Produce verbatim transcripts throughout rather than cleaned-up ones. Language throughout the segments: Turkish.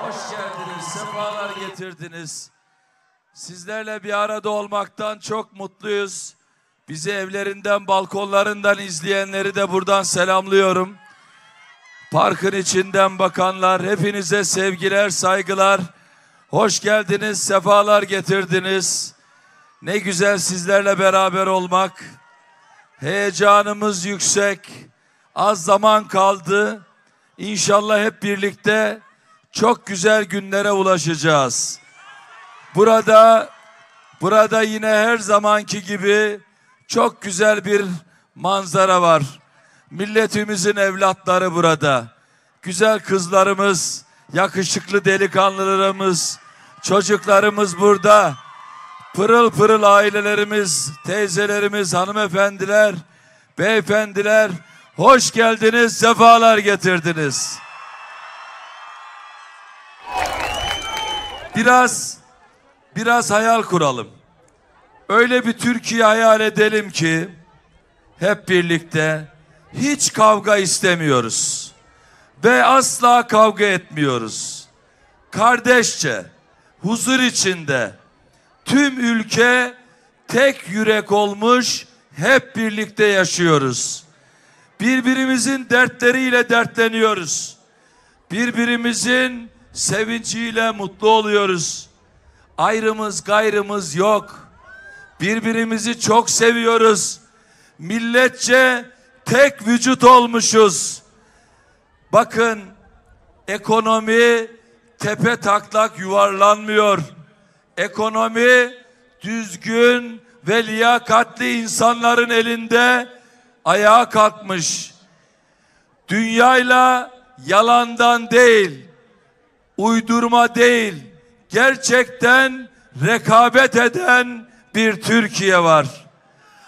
Hoş geldiniz, sefalar getirdiniz. Sizlerle bir arada olmaktan çok mutluyuz. Bizi evlerinden, balkonlarından izleyenleri de buradan selamlıyorum. Parkın içinden bakanlar, hepinize sevgiler, saygılar. Hoş geldiniz, sefalar getirdiniz. Ne güzel sizlerle beraber olmak. Heyecanımız yüksek. Az zaman kaldı. İnşallah hep birlikte çok güzel günlere ulaşacağız. Burada, burada yine her zamanki gibi çok güzel bir manzara var. Milletimizin evlatları burada. Güzel kızlarımız, yakışıklı delikanlılarımız, çocuklarımız burada. Pırıl pırıl ailelerimiz, teyzelerimiz, hanımefendiler, beyefendiler, hoş geldiniz, sefalar getirdiniz. Biraz, biraz hayal kuralım. Öyle bir Türkiye hayal edelim ki hep birlikte hiç kavga istemiyoruz ve asla kavga etmiyoruz. Kardeşçe, huzur içinde tüm ülke tek yürek olmuş, hep birlikte yaşıyoruz. Birbirimizin dertleriyle dertleniyoruz. Birbirimizin sevinciyle mutlu oluyoruz. Ayrımız gayrımız yok. Birbirimizi çok seviyoruz. Milletçe tek vücut olmuşuz. Bakın, ekonomi tepe taklak yuvarlanmıyor. Ekonomi düzgün ve liyakatli insanların elinde ayağa kalkmış. Dünyayla yalandan değil, uydurma değil, gerçekten rekabet eden bir Türkiye var.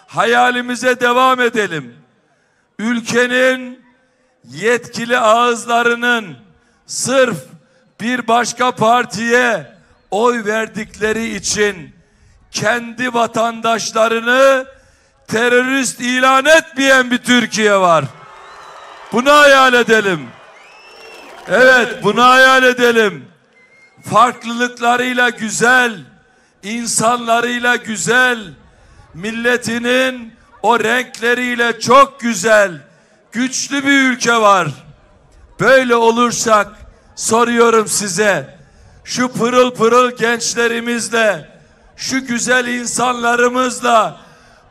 Hayalimize devam edelim. Ülkenin yetkili ağızlarının sırf bir başka partiye oy verdikleri için kendi vatandaşlarını terörist ilan etmeyen bir Türkiye var. Bunu hayal edelim. Evet, bunu hayal edelim. Farklılıklarıyla güzel, insanlarıyla güzel, milletinin o renkleriyle çok güzel, güçlü bir ülke var. Böyle olursak soruyorum size, şu pırıl pırıl gençlerimizle, şu güzel insanlarımızla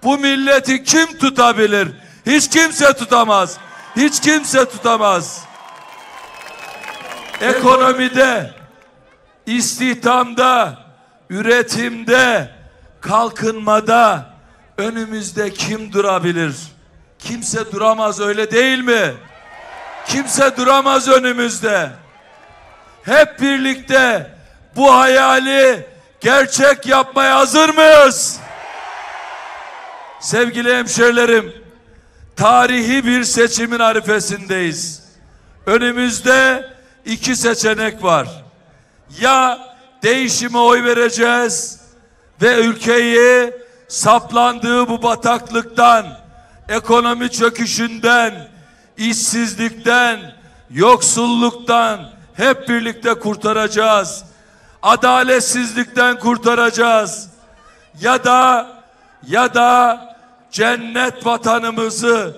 bu milleti kim tutabilir? Hiç kimse tutamaz. Hiç kimse tutamaz. Ekonomide, istihdamda, üretimde, kalkınmada önümüzde kim durabilir? Kimse duramaz, öyle değil mi? Kimse duramaz önümüzde. Hep birlikte bu hayali gerçek yapmaya hazır mıyız? Sevgili hemşehrilerim, tarihi bir seçimin arifesindeyiz. Önümüzde iki seçenek var. Ya değişime oy vereceğiz ve ülkeyi saplandığı bu bataklıktan, ekonomi çöküşünden, işsizlikten, yoksulluktan hep birlikte kurtaracağız. Adaletsizlikten kurtaracağız. Ya da ya da cennet vatanımızı,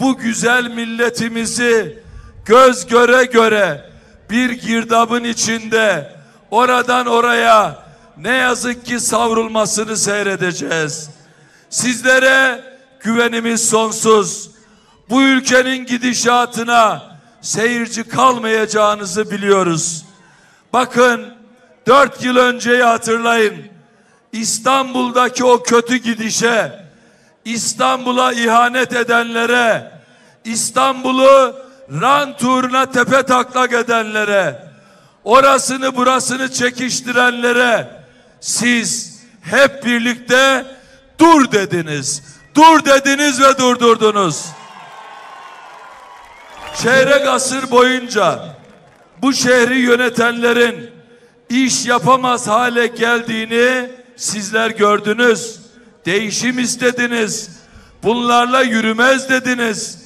bu güzel milletimizi göz göre göre bir girdabın içinde oradan oraya ne yazık ki savrulmasını seyredeceğiz. Sizlere güvenimiz sonsuz. Bu ülkenin gidişatına seyirci kalmayacağınızı biliyoruz. Bakın, dört yıl önceyi hatırlayın. İstanbul'daki o kötü gidişe, İstanbul'a ihanet edenlere, İstanbul'u rant turuna tepe taklak edenlere, orasını burasını çekiştirenlere siz hep birlikte dur dediniz. Dur dediniz ve durdurdunuz. Çeyrek asır boyunca bu şehri yönetenlerin iş yapamaz hale geldiğini sizler gördünüz. Değişim istediniz. Bunlarla yürümez dediniz.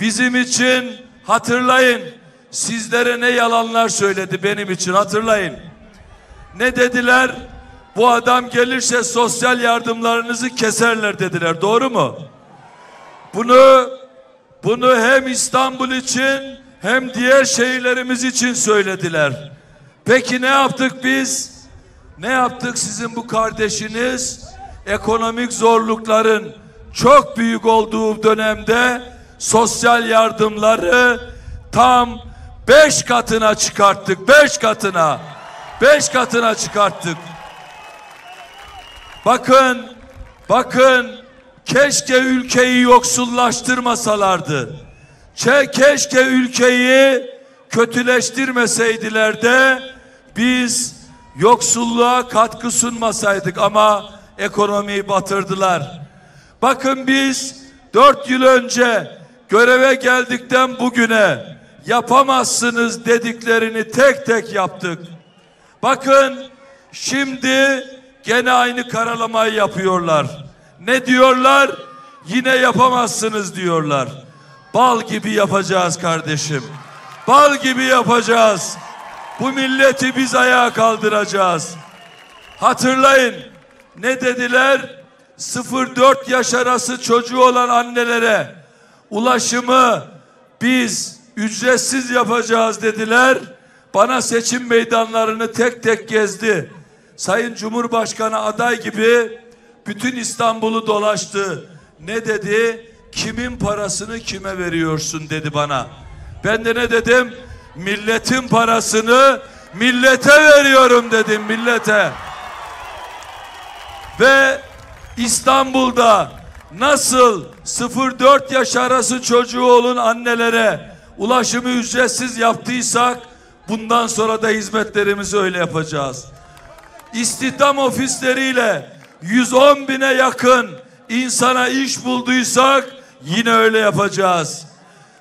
Bizim için hatırlayın, sizlere ne yalanlar söyledi benim için, hatırlayın. Ne dediler? Bu adam gelirse sosyal yardımlarınızı keserler dediler. Doğru mu? Bunu bunu hem İstanbul için hem diğer şehirlerimiz için söylediler. Peki ne yaptık biz? Ne yaptık? Sizin bu kardeşiniz ekonomik zorlukların çok büyük olduğu dönemde sosyal yardımları tam beş katına çıkarttık. Beş katına. Beş katına çıkarttık. Bakın, bakın, keşke ülkeyi yoksullaştırmasalardı. Keşke ülkeyi kötüleştirmeseydiler de biz yoksulluğa katkı sunmasaydık, ama ekonomiyi batırdılar. Bakın biz dört yıl önce göreve geldikten bugüne yapamazsınız dediklerini tek tek yaptık. Bakın şimdi gene aynı karalamayı yapıyorlar. Ne diyorlar? Yine yapamazsınız diyorlar. Bal gibi yapacağız kardeşim. Bal gibi yapacağız. Bu milleti biz ayağa kaldıracağız. Hatırlayın ne dediler? sıfır dört yaş arası çocuğu olan annelere ulaşımı biz ücretsiz yapacağız dediler. Bana seçim meydanlarını tek tek gezdi. Sayın Cumhurbaşkanı aday gibi bütün İstanbul'u dolaştı. Ne dedi? Kimin parasını kime veriyorsun dedi bana. Ben de ne dedim? Milletin parasını millete veriyorum dedim, millete. Ve İstanbul'da nasıl sıfır dört yaş arası çocuğu olan annelere ulaşımı ücretsiz yaptıysak bundan sonra da hizmetlerimizi öyle yapacağız. İstihdam ofisleriyle yüz on bine yakın insana iş bulduysak yine öyle yapacağız.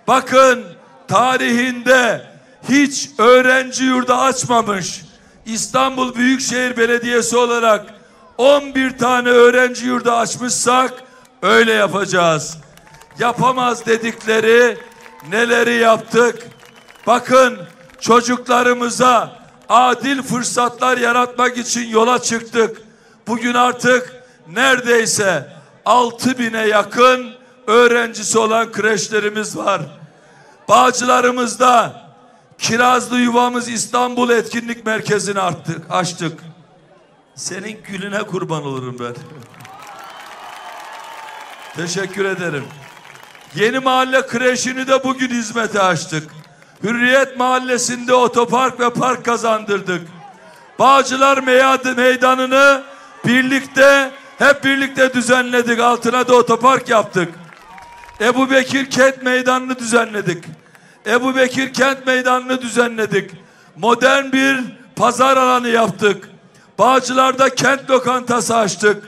Bakın tarihinde hiç öğrenci yurdu açmamış İstanbul Büyükşehir Belediyesi olarak on bir tane öğrenci yurdu açmışsak öyle yapacağız. Yapamaz dedikleri neleri yaptık? Bakın çocuklarımıza adil fırsatlar yaratmak için yola çıktık. Bugün artık neredeyse altı bine yakın öğrencisi olan kreşlerimiz var. Bağcılarımızda Kirazlı Yuvamız İstanbul Etkinlik Merkezi'ni artık açtık. Senin gülüne kurban olurum ben. Teşekkür ederim. Yeni Mahalle Kreşi'ni de bugün hizmete açtık. Hürriyet Mahallesi'nde otopark ve park kazandırdık. Bağcılar Meydanı'nı birlikte, hep birlikte düzenledik. Altına da otopark yaptık. Ebu Bekir Kent Meydanı'nı düzenledik. Ebu Bekir Kent Meydanı'nı düzenledik. Modern bir pazar alanı yaptık. Bağcılar'da kent lokantası açtık.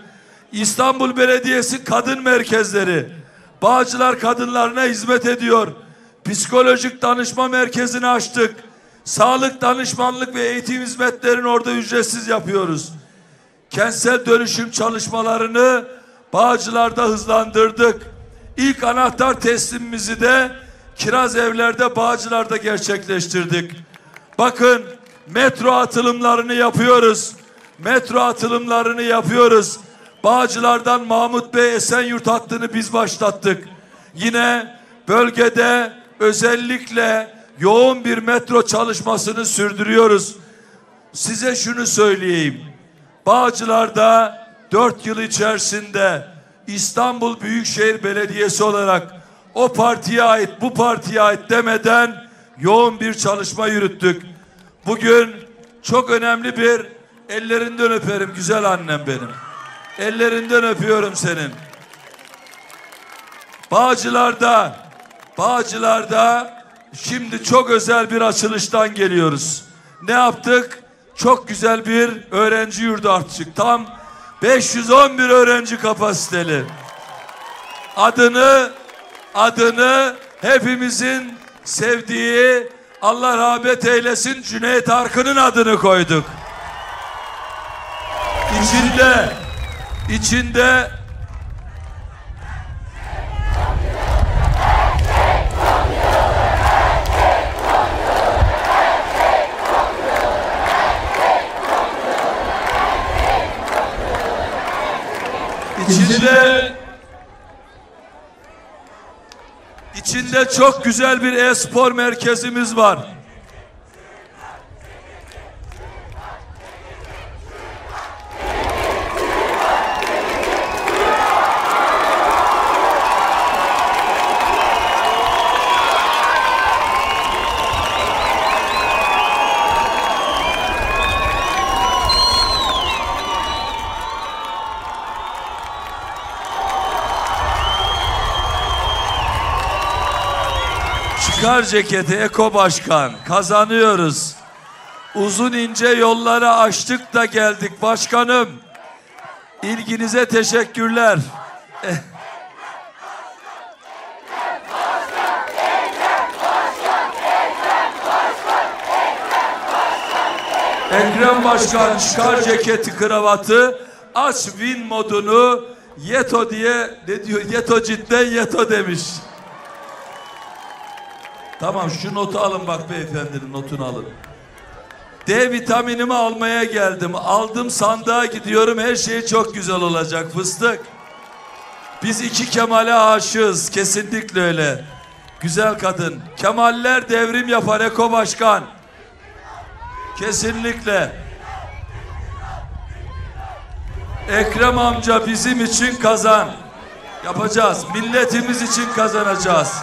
İstanbul Belediyesi kadın merkezleri. Bağcılar kadınlarına hizmet ediyor. Psikolojik danışma merkezini açtık. Sağlık, danışmanlık ve eğitim hizmetlerini orada ücretsiz yapıyoruz. Kentsel dönüşüm çalışmalarını Bağcılar'da hızlandırdık. İlk anahtar teslimimizi de Kiraz Evler'de Bağcılar'da gerçekleştirdik. Bakın metro atılımlarını yapıyoruz. Metro atılımlarını yapıyoruz. Bağcılar'dan Mahmut Bey Esenyurt hattını biz başlattık. Yine bölgede özellikle yoğun bir metro çalışmasını sürdürüyoruz. Size şunu söyleyeyim. Bağcılar'da dört yıl içerisinde İstanbul Büyükşehir Belediyesi olarak o partiye ait, bu partiye ait demeden yoğun bir çalışma yürüttük. Bugün çok önemli bir, ellerinden öperim güzel annem benim. Ellerinden öpüyorum senin. Bağcılar'da, Bağcılar'da şimdi çok özel bir açılıştan geliyoruz. Ne yaptık? Çok güzel bir öğrenci yurdu açtık. Tam beş yüz on bir öğrenci kapasiteli. Adını, adını hepimizin sevdiği, Allah rahmet eylesin, Cüneyt Arkın'ın adını koyduk. İçinde, içinde İçinde, içinde çok güzel bir e-spor merkezimiz var. Çıkar ceketi Eko Başkan, kazanıyoruz. Uzun ince yolları aştık da geldik başkanım. İlginize teşekkürler. Ekrem Başkan çıkar ceketi, kravatı, aç win modunu, yeto diye, ne diyor, yeto cidden yeto demiş. Tamam, şu notu alın bak, beyefendinin notunu alın. D vitaminimi almaya geldim. Aldım, sandığa gidiyorum. Her şey çok güzel olacak fıstık. Biz iki Kemal'e aşığız. Kesinlikle öyle. Güzel kadın. Kemaller devrim yapar Eko Başkan. Kesinlikle. Ekrem amca bizim için kazan. Yapacağız. Milletimiz için kazanacağız.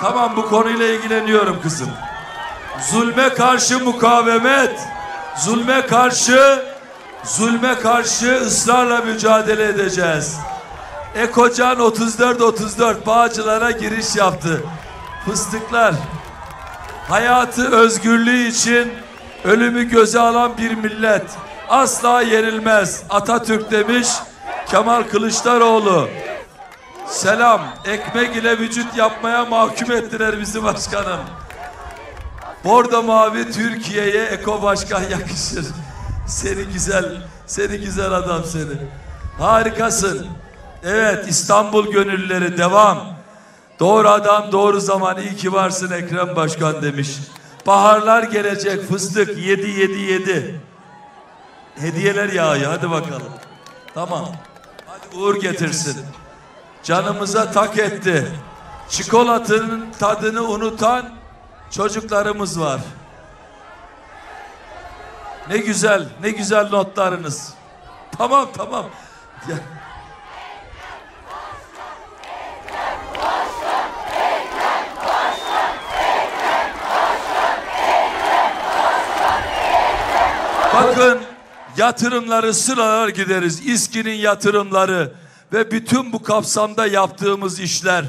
Tamam, bu konuyla ilgileniyorum kızım. Zulme karşı mukavemet, zulme karşı, zulme karşı ısrarla mücadele edeceğiz. Ekocan otuz dört otuz dört Bağcılar'a giriş yaptı. Fıstıklar, hayatı özgürlüğü için ölümü göze alan bir millet asla yenilmez. Atatürk demiş, Kemal Kılıçdaroğlu. Selam, ekmek ile vücut yapmaya mahkum ettiler bizi başkanım. Bordo mavi Türkiye'ye Eko Başkan yakışır. Seni güzel, seni güzel adam seni. Harikasın. Evet, İstanbul gönüllüleri devam. Doğru adam, doğru zaman, iyi ki varsın Ekrem Başkan demiş. Baharlar gelecek fıstık, yedi yedi yedi. Hediyeler yağıyor, hadi bakalım. Tamam, hadi uğur getirsin. Canımıza tak etti. Çikolatanın tadını unutan çocuklarımız var. Ne güzel, ne güzel notlarınız. Tamam, tamam. Ya. Bakın, yatırımları sıralar gideriz. İSKİ'nin yatırımları ve bütün bu kapsamda yaptığımız işler.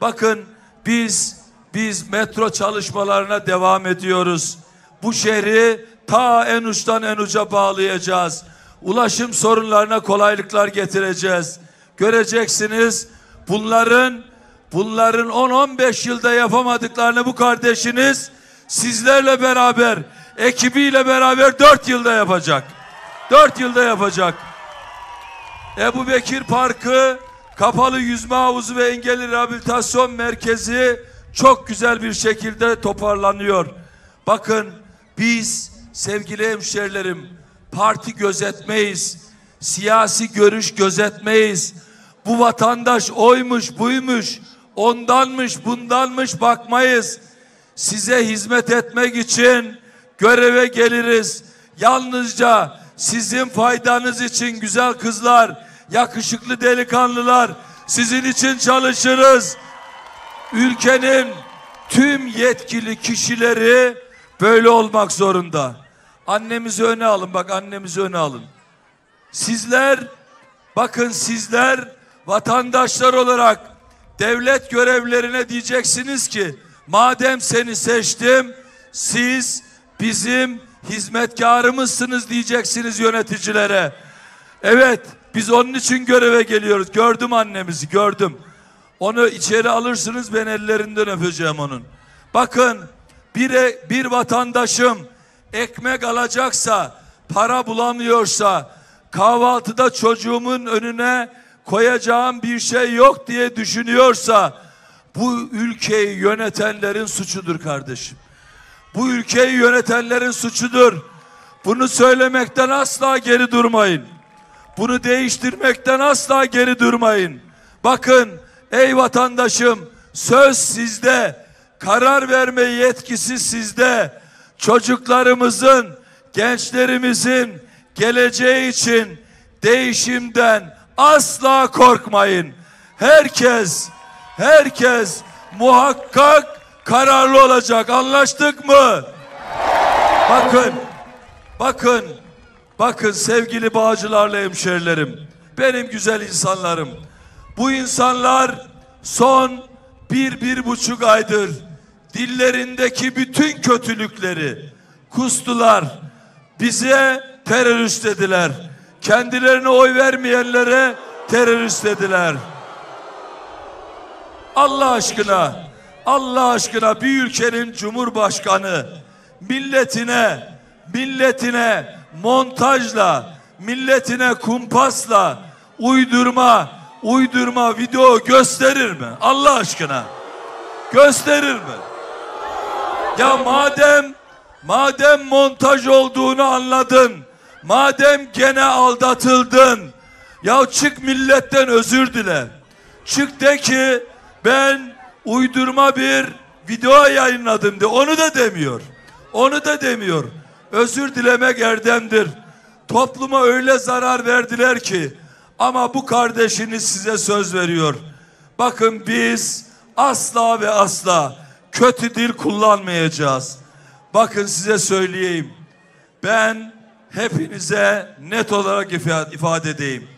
Bakın biz biz metro çalışmalarına devam ediyoruz. Bu şehri ta en uçtan en uca bağlayacağız. Ulaşım sorunlarına kolaylıklar getireceğiz. Göreceksiniz bunların bunların on on beş yılda yapamadıklarını bu kardeşiniz sizlerle beraber, ekibiyle beraber dört yılda yapacak. dört yılda yapacak. Ebu Bekir Parkı, kapalı yüzme havuzu ve engelli rehabilitasyon merkezi çok güzel bir şekilde toparlanıyor. Bakın biz sevgili hemşerilerim parti gözetmeyiz, siyasi görüş gözetmeyiz. Bu vatandaş oymuş, buymuş, ondanmış, bundanmış bakmayız. Size hizmet etmek için göreve geliriz. Yalnızca sizin faydanız için güzel kızlar, yakışıklı delikanlılar, sizin için çalışırız. Ülkenin tüm yetkili kişileri böyle olmak zorunda. Annemizi öne alın, bak annemizi öne alın. Sizler, bakın sizler vatandaşlar olarak devlet görevlerine diyeceksiniz ki, madem seni seçtim, siz bizim hizmetkarımızsınız diyeceksiniz yöneticilere. Evet, biz onun için göreve geliyoruz. Gördüm annemizi, gördüm. Onu içeri alırsınız, ben ellerinden öpeceğim onun. Bakın, bir, bir vatandaşım ekmek alacaksa, para bulamıyorsa, kahvaltıda çocuğumun önüne koyacağım bir şey yok diye düşünüyorsa, bu ülkeyi yönetenlerin suçudur kardeşim. Bu ülkeyi yönetenlerin suçudur. Bunu söylemekten asla geri durmayın. Bunu değiştirmekten asla geri durmayın. Bakın ey vatandaşım, söz sizde, karar verme yetkisi sizde. Çocuklarımızın, gençlerimizin geleceği için değişimden asla korkmayın. Herkes, herkes muhakkak kararlı olacak. Anlaştık mı? Bakın, bakın, bakın sevgili Bağcılarlı hemşerilerim, benim güzel insanlarım. Bu insanlar son bir, bir buçuk aydır dillerindeki bütün kötülükleri kustular. Bize terörist dediler. Kendilerine oy vermeyenlere terörist dediler. Allah aşkına, Allah aşkına bir ülkenin cumhurbaşkanı milletine, milletine montajla, milletine kumpasla uydurma, uydurma video gösterir mi? Allah aşkına. Gösterir mi? Ya madem, madem montaj olduğunu anladın, madem gene aldatıldın, ya çık milletten özür dile. Çık de ki ben uydurma bir video yayınladım de. Onu da demiyor. Onu da demiyor. Özür dilemek erdemdir. Topluma öyle zarar verdiler ki, ama bu kardeşiniz size söz veriyor. Bakın biz asla ve asla kötü dil kullanmayacağız. Bakın size söyleyeyim. Ben hepinize net olarak ifade edeyim.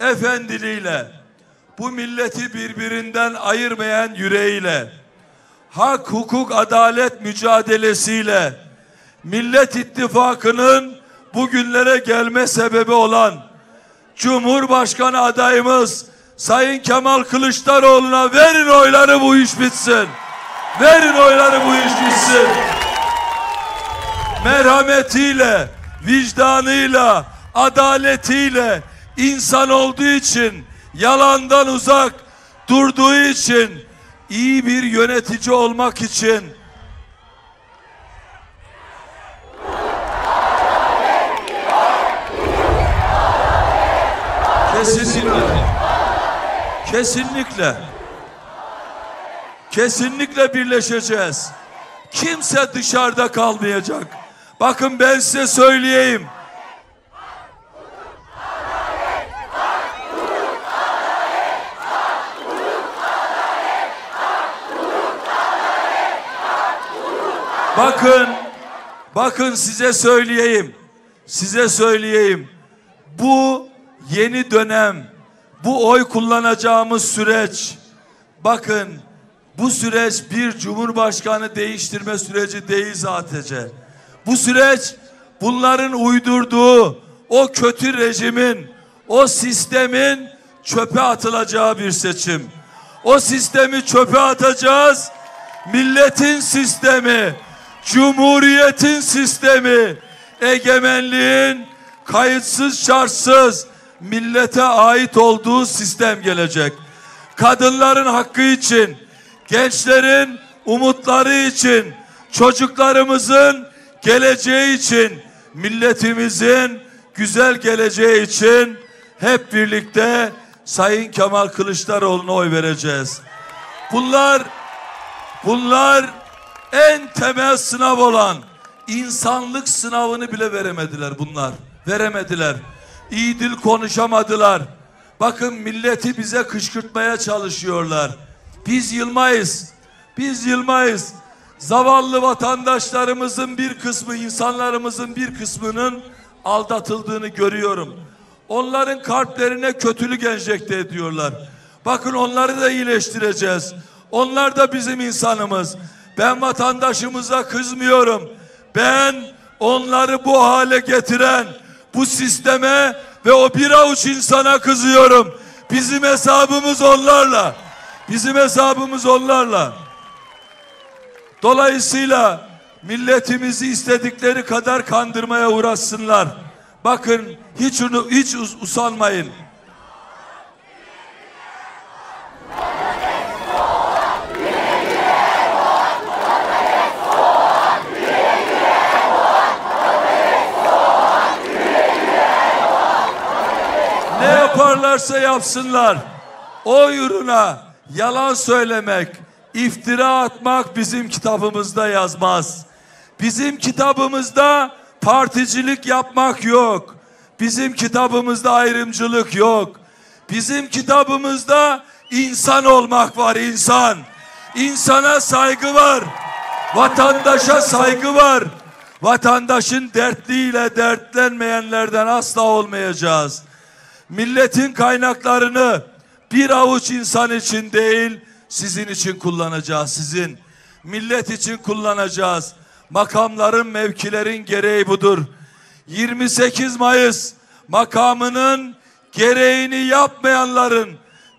Efendiliğiyle, bu milleti birbirinden ayırmayan yüreğiyle, hak, hukuk, adalet mücadelesiyle, Millet İttifakı'nın bugünlere gelme sebebi olan Cumhurbaşkanı adayımız Sayın Kemal Kılıçdaroğlu'na verin oyları, bu iş bitsin. Verin oyları, bu iş bitsin. Merhametiyle, vicdanıyla, adaletiyle, insan olduğu için, yalandan uzak durduğu için, iyi bir yönetici olmak için, kesinlikle, kesinlikle, kesinlikle birleşeceğiz. Kimse dışarıda kalmayacak. Bakın ben size söyleyeyim. Bakın, bakın size söyleyeyim, size söyleyeyim. Bu yeni dönem, bu oy kullanacağımız süreç, bakın bu süreç bir cumhurbaşkanı değiştirme süreci değil sadece. Bu süreç bunların uydurduğu o kötü rejimin, o sistemin çöpe atılacağı bir seçim. O sistemi çöpe atacağız. Milletin sistemi, cumhuriyetin sistemi, egemenliğin kayıtsız şartsız millete ait olduğu sistem gelecek. Kadınların hakkı için, gençlerin umutları için, çocuklarımızın geleceği için, milletimizin güzel geleceği için hep birlikte Sayın Kemal Kılıçdaroğlu'na oy vereceğiz. Bunlar, bunlar en temel sınav olan insanlık sınavını bile veremediler bunlar. Veremediler. İyi dil konuşamadılar. Bakın milleti bize kışkırtmaya çalışıyorlar. Biz yılmayız. Biz yılmayız. Zavallı vatandaşlarımızın bir kısmı, insanlarımızın bir kısmının aldatıldığını görüyorum. Onların kalplerine kötülük enjekte ediyorlar. Bakın onları da iyileştireceğiz. Onlar da bizim insanımız. Ben vatandaşımıza kızmıyorum. Ben onları bu hale getiren bu sisteme ve o bir avuç insana kızıyorum. Bizim hesabımız onlarla. Bizim hesabımız onlarla. Dolayısıyla milletimizi istedikleri kadar kandırmaya uğraşsınlar. Bakın hiç onu hiç us usanmayın. yaparlarsa yapsınlar. O uğruna yalan söylemek, iftira atmak bizim kitabımızda yazmaz. Bizim kitabımızda particilik yapmak yok. Bizim kitabımızda ayrımcılık yok. Bizim kitabımızda insan olmak var, insan. İnsana saygı var. Vatandaşa saygı var. Vatandaşın dertliyle dertlenmeyenlerden asla olmayacağız. Milletin kaynaklarını bir avuç insan için değil, sizin için kullanacağız, sizin. Millet için kullanacağız. Makamların, mevkilerin gereği budur. yirmi sekiz Mayıs makamının gereğini yapmayanların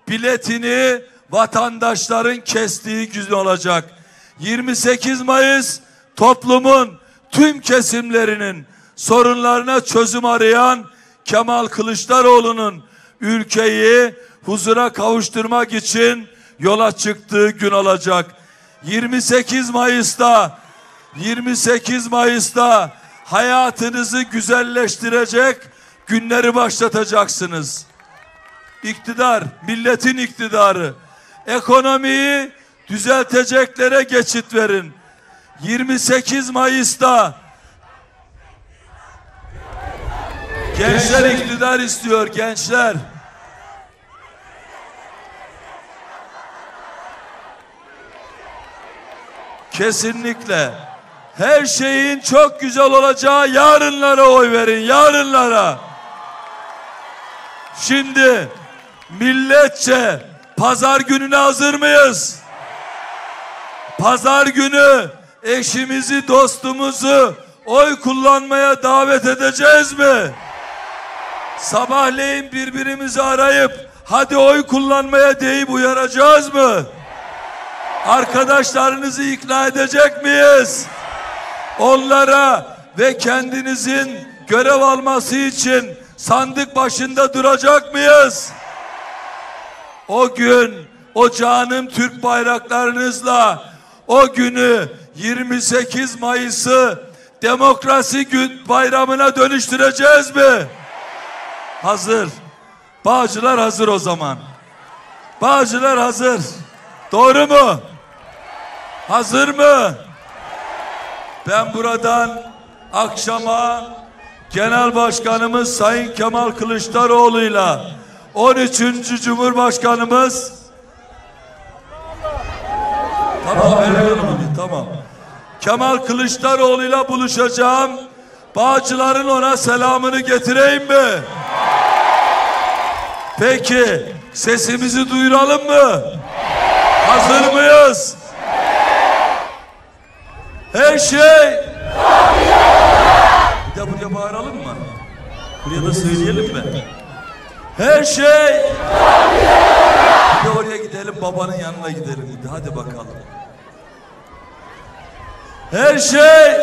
biletini vatandaşların kestiği gün olacak. yirmi sekiz Mayıs toplumun tüm kesimlerinin sorunlarına çözüm arayan Kemal Kılıçdaroğlu'nun ülkeyi huzura kavuşturmak için yola çıktığı gün olacak. yirmi sekiz Mayıs'ta yirmi sekiz Mayıs'ta hayatınızı güzelleştirecek günleri başlatacaksınız. İktidar, milletin iktidarı. Ekonomiyi düzelteceklere geçit verin. yirmi sekiz Mayıs'ta gençler iktidar istiyor, gençler. Kesinlikle. Her şeyin çok güzel olacağı yarınlara oy verin, yarınlara. Şimdi milletçe pazar gününe hazır mıyız? Pazar günü eşimizi, dostumuzu oy kullanmaya davet edeceğiz mi? Sabahleyin birbirimizi arayıp hadi oy kullanmaya deyip uyaracağız mı? Arkadaşlarınızı ikna edecek miyiz? Onlara ve kendinizin görev alması için sandık başında duracak mıyız? O gün o canım Türk bayraklarınızla o günü, yirmi sekiz Mayıs'ı demokrasi gün bayramına dönüştüreceğiz mi? Hazır. Bağcılar hazır o zaman. Bağcılar hazır. Doğru mu? Hazır mı? Ben buradan akşama Genel Başkanımız Sayın Kemal Kılıçdaroğlu'yla on üçüncü Cumhurbaşkanımız Tamam, tamam. Kemal Kılıçdaroğlu'yla buluşacağım. Bağcıların ona selamını getireyim mi? Peki, sesimizi duyuralım mı? Hazır mıyız? Her şey. Bir de buraya bağıralım mı? Buraya da söyleyelim mi? Her şey. Bir de oraya gidelim, babanın yanına gidelim. Hadi bakalım. Her şey.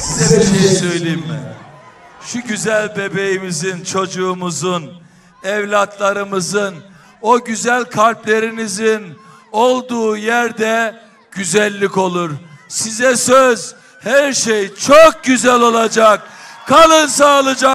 Size bir şey söyleyeyim mi? Şu güzel bebeğimizin, çocuğumuzun, evlatlarımızın, o güzel kalplerinizin olduğu yerde güzellik olur. Size söz, her şey çok güzel olacak. Kalın sağlıcakla.